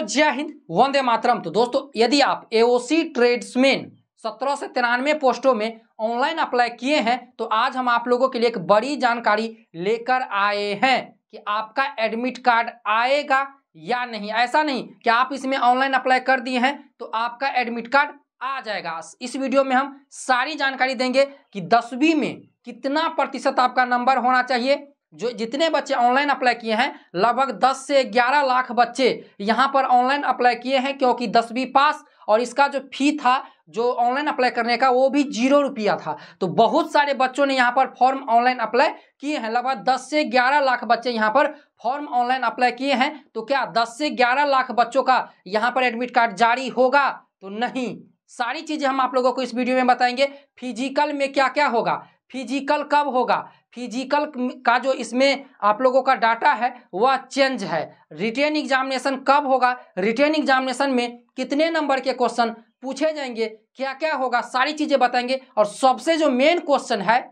जय हिंद, वंदे मातरम। तो दोस्तों, यदि आप एओसी ट्रेड्समैन 17 से 93 पोस्टों में ऑनलाइन अप्लाई किए हैं तो आज हम आप लोगों के लिए एक बड़ी जानकारी लेकर आए हैं कि आपका एडमिट कार्ड आएगा या नहीं। ऐसा नहीं कि आप इसमें ऑनलाइन अप्लाई कर दिए हैं तो आपका एडमिट कार्ड आ जाएगा। इस वीडियो में हम सारी जानकारी देंगे कि 10वीं में कितना प्रतिशत आपका नंबर होना चाहिए। जो जितने बच्चे ऑनलाइन अप्लाई किए हैं, लगभग 10 से 11 लाख बच्चे यहाँ पर ऑनलाइन अप्लाई किए हैं, क्योंकि 10वीं पास और इसका जो फी था, जो ऑनलाइन अप्लाई करने का, वो भी 0 रुपया था। तो बहुत सारे बच्चों ने यहाँ पर फॉर्म ऑनलाइन अप्लाई किए हैं। लगभग 10 से 11 लाख बच्चे यहाँ पर फॉर्म ऑनलाइन अप्लाई किए हैं। तो क्या 10 से 11 लाख बच्चों का यहाँ पर एडमिट कार्ड जारी होगा? तो नहीं। सारी चीज़ें हम आप लोगों को इस वीडियो में बताएंगे। फिजिकल में क्या क्या होगा, फिजिकल कब होगा, फिजिकल का जो इसमें आप लोगों का डाटा है वह चेंज है, रिटेन एग्जामिनेशन कब होगा, रिटेन एग्जामिनेशन में कितने नंबर के क्वेश्चन पूछे जाएंगे, क्या क्या होगा, सारी चीज़ें बताएंगे। और सबसे जो मेन क्वेश्चन है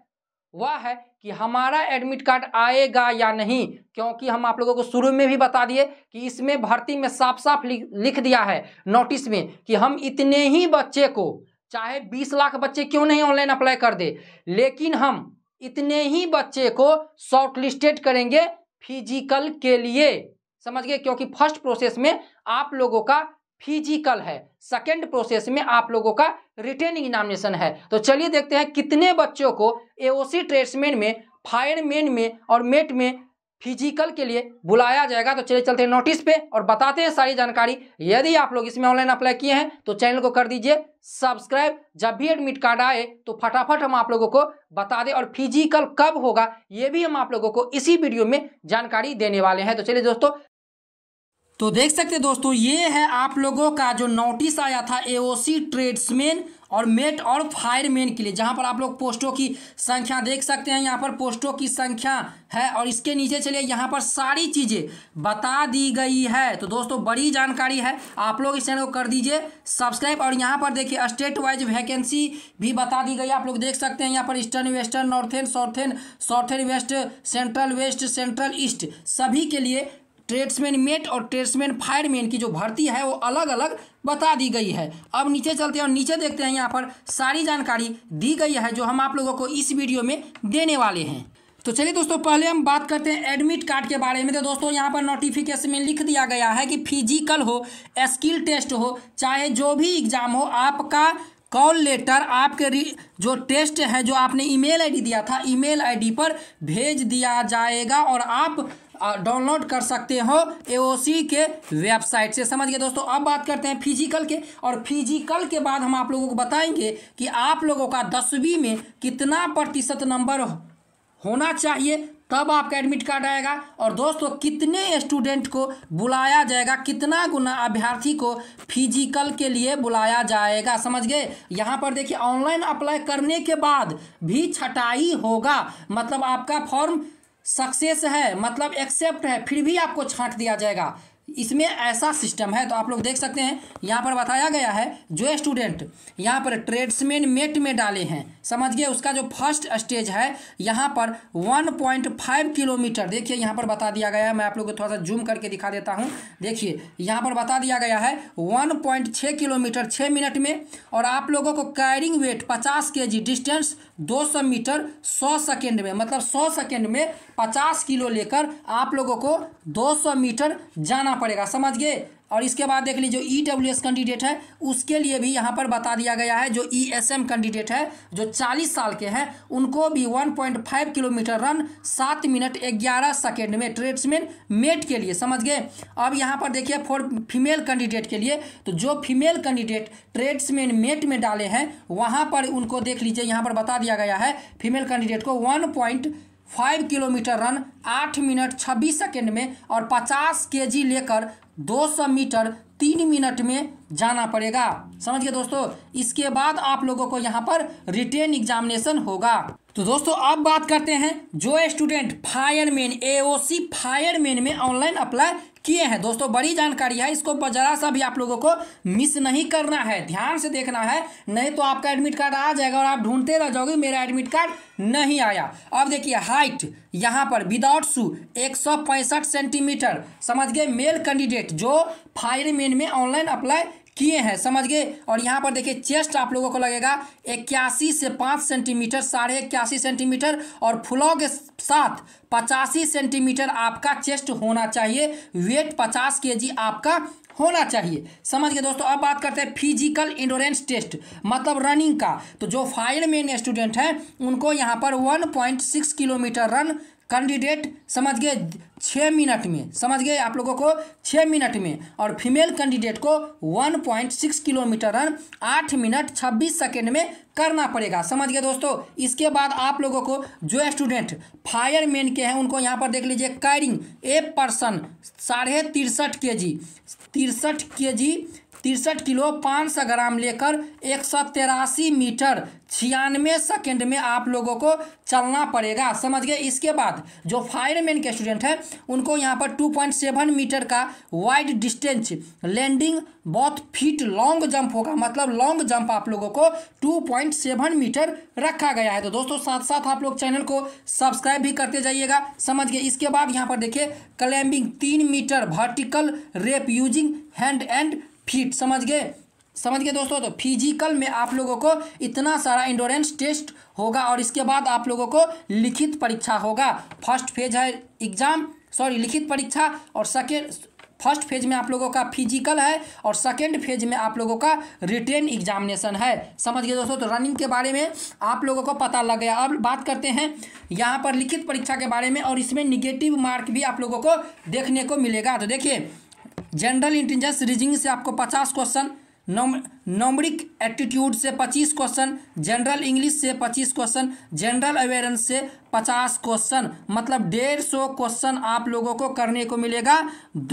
वह है कि हमारा एडमिट कार्ड आएगा या नहीं, क्योंकि हम आप लोगों को शुरू में भी बता दिए कि इसमें भर्ती में साफ साफ लिख दिया है नोटिस में कि हम इतने ही बच्चे को, चाहे 20 लाख बच्चे क्यों नहीं ऑनलाइन अप्लाई कर दे, लेकिन हम इतने ही बच्चे को शॉर्टलिस्टेड करेंगे फिजिकल के लिए। समझ गए? क्योंकि फर्स्ट प्रोसेस में आप लोगों का फिजिकल है, सेकंड प्रोसेस में आप लोगों का रिटेन एग्जामिनेशन है। तो चलिए देखते हैं कितने बच्चों को एओसी ट्रेड्समैन में, फायरमैन में और मेट में फिजिकल के लिए बुलाया जाएगा। तो चलिए चलते हैं नोटिस पे और बताते हैं सारी जानकारी। यदि आप लोग इसमें ऑनलाइन अप्लाई किए हैं तो चैनल को कर दीजिए सब्सक्राइब। जब भी एडमिट कार्ड आए तो फटाफट हम आप लोगों को बता दें। और फिजिकल कब होगा ये भी हम आप लोगों को इसी वीडियो में जानकारी देने वाले हैं। तो चलिए दोस्तों, तो देख सकते हैं दोस्तों, ये है आप लोगों का जो नोटिस आया था एओसी ट्रेड्समैन और मेट और फायरमैन के लिए, जहां पर आप लोग पोस्टों की संख्या देख सकते हैं। यहां पर पोस्टों की संख्या है और इसके नीचे चलिए यहां पर सारी चीज़ें बता दी गई है। तो दोस्तों, बड़ी जानकारी है, आप लोग इस चैनल को कर दीजिए सब्सक्राइब। और यहां पर देखिए स्टेट वाइज वैकेंसी भी बता दी गई है, आप लोग देख सकते हैं। यहाँ पर eastern, western, northern, southern west, central west, central east, सभी के लिए ट्रेड्समैन मेट और ट्रेड्समैन फायरमैन की जो भर्ती है वो अलग अलग बता दी गई है। अब नीचे चलते हैं और नीचे देखते हैं, यहाँ पर सारी जानकारी दी गई है जो हम आप लोगों को इस वीडियो में देने वाले हैं। तो चलिए दोस्तों, पहले हम बात करते हैं एडमिट कार्ड के बारे में। तो दोस्तों, यहाँ पर नोटिफिकेशन में लिख दिया गया है कि फिजिकल हो, स्किल टेस्ट हो, चाहे जो भी एग्ज़ाम हो, आपका कॉल लेटर, आपके जो टेस्ट है जो आपने ईमेल आईडी दिया था, ईमेल आईडी पर भेज दिया जाएगा और आप डाउनलोड कर सकते हो एओसी के वेबसाइट से। समझ गए दोस्तों? अब बात करते हैं फिजिकल के। और फिजिकल के बाद हम आप लोगों को बताएंगे कि आप लोगों का 10वीं में कितना प्रतिशत नंबर होना चाहिए, तब आपका एडमिट कार्ड आएगा। और दोस्तों, कितने स्टूडेंट को बुलाया जाएगा, कितना गुना अभ्यर्थी को फिजिकल के लिए बुलाया जाएगा। समझ गए? यहाँ पर देखिए, ऑनलाइन अप्लाई करने के बाद भी छटाई होगा, मतलब आपका फॉर्म सक्सेस है, मतलब एक्सेप्ट है, फिर भी आपको छांट दिया जाएगा। इसमें ऐसा सिस्टम है। तो आप लोग देख सकते हैं, यहाँ पर बताया गया है जो स्टूडेंट यहाँ पर ट्रेड्समैन मेट में डाले हैं, समझ गए, उसका जो फर्स्ट स्टेज है यहाँ पर 1.5 किलोमीटर, देखिए यहाँ पर बता दिया गया है। मैं आप लोग को थोड़ा सा जूम करके दिखा देता हूँ। देखिए यहाँ पर बता दिया गया है 1.6 किलोमीटर 6 मिनट में। और आप लोगों को carrying weight 50 kg, distance 200 metre 100 second में, मतलब 100 सेकेंड में 50 किलो लेकर आप लोगों को 200 मीटर जाना पड़ेगा। समझ गए? और इसके बाद देख लीजिए, EWS कैंडिडेट है उसके लिए भी यहाँ पर बता दिया गया है। जो ESM कैंडिडेट है, जो 40 साल के हैं, उनको भी 1.5 किलोमीटर रन 7 मिनट 11 सेकेंड में ट्रेड्समैन मेट के लिए। समझ गए? अब यहाँ पर देखिए, फॉर फीमेल कैंडिडेट के लिए, तो जो फीमेल कैंडिडेट ट्रेड्समैन मेट में डाले हैं वहाँ पर उनको देख लीजिए, यहाँ पर बता दिया गया है फीमेल कैंडिडेट को 1.5 किलोमीटर रन 8 मिनट 26 सेकेंड में और 50 kg लेकर 200 मीटर 3 मिनट में जाना पड़ेगा। समझ गए दोस्तों? इसके बाद आप लोगों को यहाँ पर रिटेन एग्जामिनेशन होगा। तो दोस्तों, अब बात करते हैं जो स्टूडेंट फायरमैन, एओसी फायरमैन में ऑनलाइन अप्लाई किए हैं। दोस्तों बड़ी जानकारी है, इसको जरा सा भी आप लोगों को मिस नहीं करना है, ध्यान से देखना है, नहीं तो आपका एडमिट कार्ड आ जाएगा और आप ढूंढते रह जाओगे मेरा एडमिट कार्ड नहीं आया। अब देखिए हाइट यहाँ पर विदाउट शू 165 सेंटीमीटर, समझ गए, मेल कैंडिडेट जो फायरमैन में ऑनलाइन अप्लाई किए हैं, समझ गए। और यहाँ पर देखिए चेस्ट आप लोगों को लगेगा 81 से 5 सेंटीमीटर, 81.5 सेंटीमीटर और फ्लॉ के साथ 85 सेंटीमीटर आपका चेस्ट होना चाहिए, वेट 50 kg आपका होना चाहिए, समझ गए दोस्तों। अब बात करते हैं फिजिकल इंडोरेंस टेस्ट मतलब रनिंग का। तो जो फायरमैन स्टूडेंट हैं उनको यहाँ पर 1.6 किलोमीटर रन कैंडिडेट, समझ गए, 6 मिनट में, समझ गए आप लोगों को 6 मिनट में। और फीमेल कैंडिडेट को 1.6 किलोमीटर रन 8 मिनट 26 सेकेंड में करना पड़ेगा, समझ गए दोस्तों। इसके बाद आप लोगों को जो स्टूडेंट फायरमैन के हैं उनको यहाँ पर देख लीजिए carrying a person 63 kilo 500 gram लेकर 183 मीटर 96 सेकेंड में आप लोगों को चलना पड़ेगा, समझ गए। इसके बाद जो फायरमैन के स्टूडेंट हैं उनको यहाँ पर 2.7 मीटर का वाइड डिस्टेंस लैंडिंग बहुत फीट लॉन्ग जंप होगा, मतलब लॉन्ग जंप आप लोगों को 2.7 मीटर रखा गया है। तो दोस्तों साथ साथ आप लोग चैनल को सब्सक्राइब भी करते जाइएगा, समझ गए। इसके बाद यहाँ पर देखिए climbing 3 metre vertical rope using hand and feet, समझ गए दोस्तों। तो फिजिकल में आप लोगों को इतना सारा इंडोरेंस टेस्ट होगा और इसके बाद आप लोगों को लिखित परीक्षा होगा। फर्स्ट फेज है लिखित परीक्षा और सेकेंड, फर्स्ट फेज में आप लोगों का फिजिकल है और सेकेंड फेज में आप लोगों का रिटेन एग्जामिनेशन है, समझ गए दोस्तों। तो रनिंग के बारे में आप लोगों को पता लग गया। अब बात करते हैं यहाँ पर लिखित परीक्षा के बारे में और इसमें निगेटिव मार्क भी आप लोगों को देखने को मिलेगा। तो देखिए जनरल इंटेलिजेंस रीजनिंग से आपको 50 क्वेश्चन, न्यूमेरिक एप्टीट्यूड से 25 क्वेश्चन, जनरल इंग्लिश से 25 क्वेश्चन, जनरल अवेयरनेस से 50 क्वेश्चन, मतलब 150 क्वेश्चन आप लोगों को करने को मिलेगा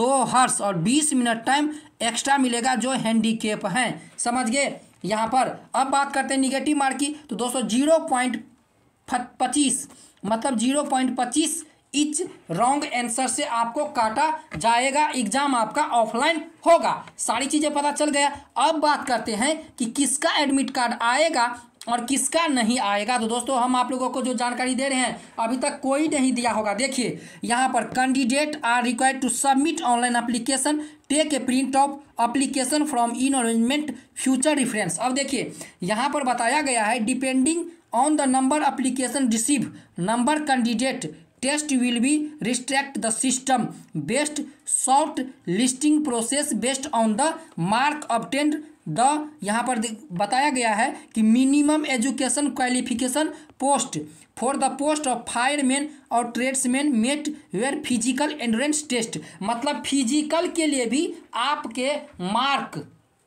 2 हर्स और 20 मिनट टाइम एक्स्ट्रा मिलेगा जो हैंडीकेप हैं, समझ गए यहाँ पर। अब बात करते हैं निगेटिव मार्क की। तो दोस्तों 0.25 मतलब 0.25 इच रॉन्ग आंसर से आपको काटा जाएगा। एग्जाम आपका ऑफलाइन होगा, सारी चीज़ें पता चल गया। अब बात करते हैं कि किसका एडमिट कार्ड आएगा और किसका नहीं आएगा। तो दोस्तों हम आप लोगों को जो जानकारी दे रहे हैं अभी तक कोई नहीं दिया होगा। देखिए यहाँ पर candidate are required to submit online application, take a print of application from in arrangement future reference. अब देखिए यहाँ पर बताया गया है depending on the number application receive number candidate test will be restrict the system best short listing process based on the mark obtained the, यहाँ पर बताया गया है कि minimum education qualification post for the post of fireman और tradesman met where physical endurance test, मतलब physical के लिए भी आपके मार्क,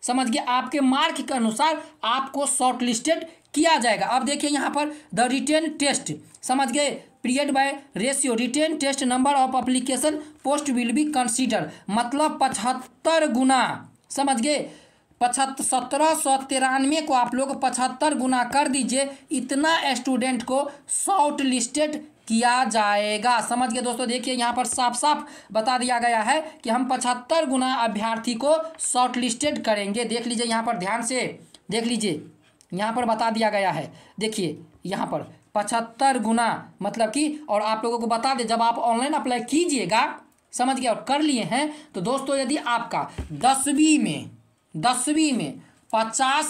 समझ गए, आपके मार्क के अनुसार आपको शॉर्टलिस्टेड किया जाएगा। अब देखिए यहाँ पर द रिटेन टेस्ट, समझ गए, period by ratio written test number of application post will be consider, मतलब 75 गुना, समझ गए, 1793 को आप लोग 75 गुना कर दीजिए, इतना स्टूडेंट को शॉर्ट लिस्टेड किया जाएगा, समझ गए दोस्तों। देखिए यहाँ पर साफ साफ बता दिया गया है कि हम 75 गुना अभ्यर्थी को शॉर्ट लिस्टेड करेंगे। देख लीजिए यहाँ पर, ध्यान से देख लीजिए, यहाँ पर बता दिया गया है, देखिए यहाँ पर 75 गुना, मतलब कि, और आप लोगों को बता दें जब आप ऑनलाइन अप्लाई कीजिएगा, समझ गए, और कर लिए हैं, तो दोस्तों यदि आपका दसवीं में 50%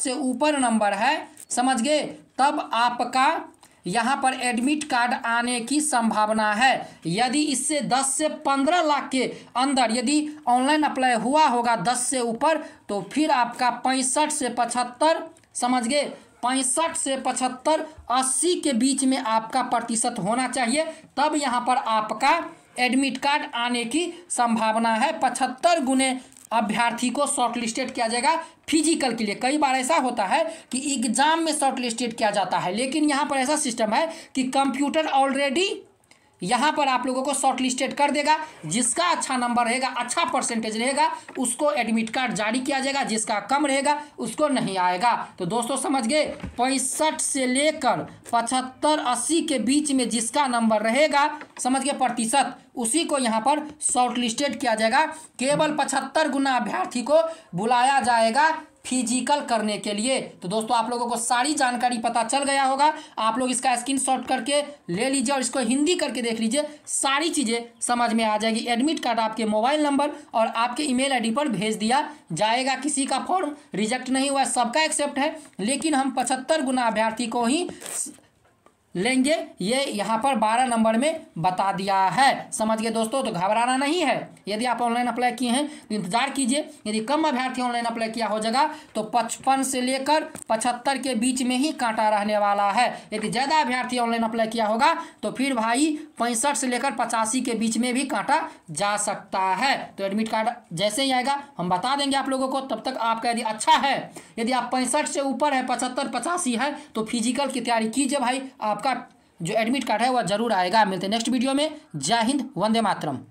से ऊपर नंबर है, समझ गए, तब आपका यहाँ पर एडमिट कार्ड आने की संभावना है। यदि इससे 10 से 15 लाख के अंदर यदि ऑनलाइन अप्लाई हुआ होगा 10 से ऊपर, तो फिर आपका 65 से 75, समझ गए, 65 से 75 80 के बीच में आपका प्रतिशत होना चाहिए, तब यहाँ पर आपका एडमिट कार्ड आने की संभावना है। 75 गुने अभ्यर्थी को शॉर्टलिस्टेड किया जाएगा फिजिकल के लिए। कई बार ऐसा होता है कि एग्जाम में शॉर्टलिस्टेड किया जाता है, लेकिन यहाँ पर ऐसा सिस्टम है कि कंप्यूटर ऑलरेडी यहाँ पर आप लोगों को शॉर्ट लिस्टेड कर देगा। जिसका अच्छा नंबर रहेगा, अच्छा परसेंटेज रहेगा, उसको एडमिट कार्ड जारी किया जाएगा, जिसका कम रहेगा उसको नहीं आएगा। तो दोस्तों समझ गए, 65 से लेकर 75-80 के बीच में जिसका नंबर रहेगा, समझ गए, प्रतिशत, उसी को यहाँ पर शॉर्ट लिस्टेड किया जाएगा। केवल 75 गुना अभ्यर्थी को बुलाया जाएगा फिजिकल करने के लिए। तो दोस्तों आप लोगों को सारी जानकारी पता चल गया होगा। आप लोग इसका स्क्रीनशॉट करके ले लीजिए और इसको हिंदी करके देख लीजिए, सारी चीज़ें समझ में आ जाएगी। एडमिट कार्ड आपके मोबाइल नंबर और आपके ईमेल आईडी पर भेज दिया जाएगा। किसी का फॉर्म रिजेक्ट नहीं हुआ, सबका एक्सेप्ट है, लेकिन हम 75 गुना अभ्यर्थी को ही लेंगे, ये यहाँ पर 12 नंबर में बता दिया है। समझ गए दोस्तों, तो घबराना नहीं है। यदि आप ऑनलाइन अप्लाई किए हैं तो इंतजार कीजिए, यदि कम अभ्यर्थी ऑनलाइन अप्लाई किया हो जाएगा तो 55 से लेकर 75 के बीच में ही कांटा रहने वाला है। यदि ज़्यादा अभ्यर्थी ऑनलाइन अप्लाई किया होगा तो फिर भाई 65 से लेकर 85 के बीच में भी कांटा जा सकता है। तो एडमिट कार्ड जैसे ही आएगा हम बता देंगे आप लोगों को। तब तक आपका यदि अच्छा है, यदि आप 65 से ऊपर है, 75-85 है, तो फिजिकल की तैयारी कीजिए भाई, आपका जो एडमिट कार्ड है वह जरूर आएगा। मिलते हैं नेक्स्ट वीडियो में। जय हिंद, वंदे मातरम।